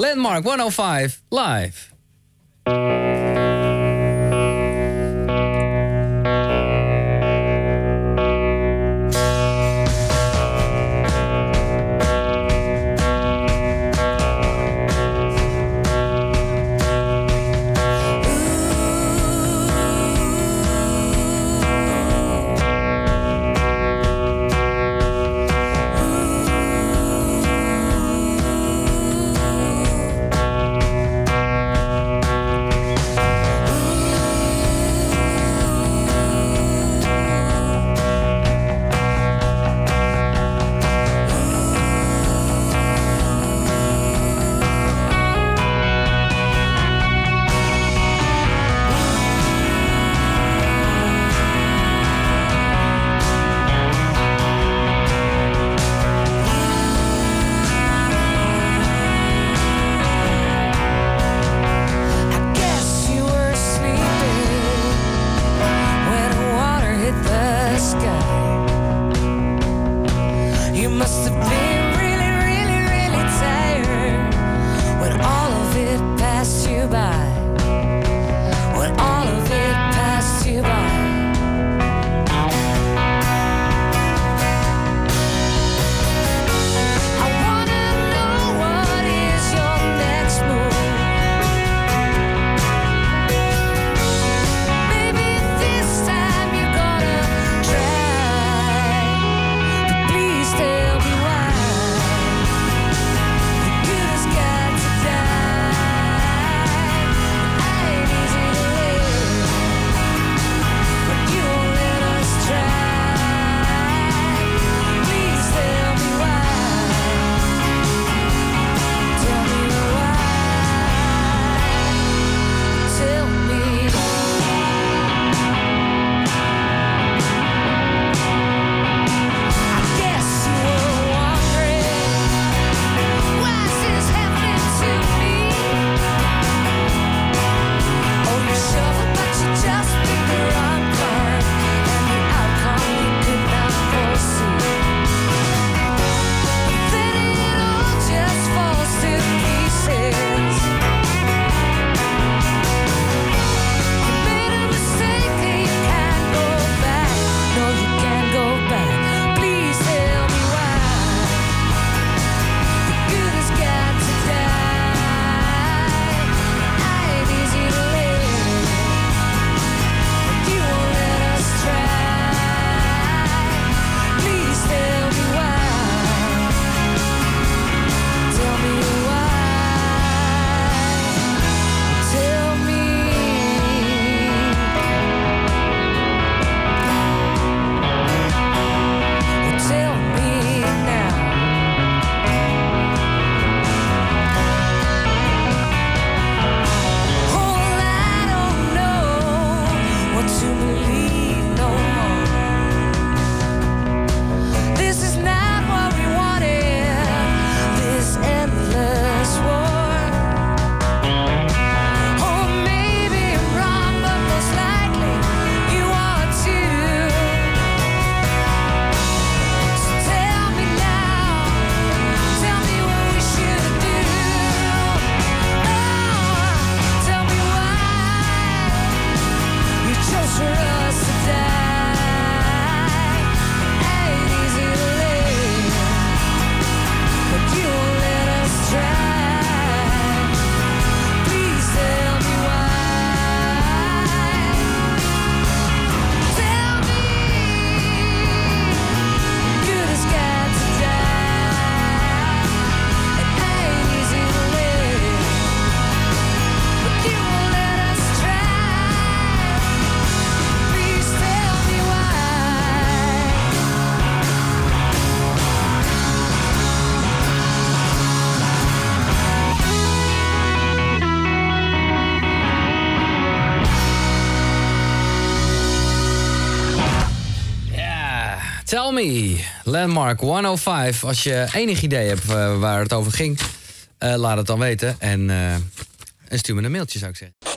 Landmark 105 Live. Tell me, Landmark 105. Als je enig idee hebt waar het over ging, laat het dan weten. En stuur me een mailtje, zou ik zeggen.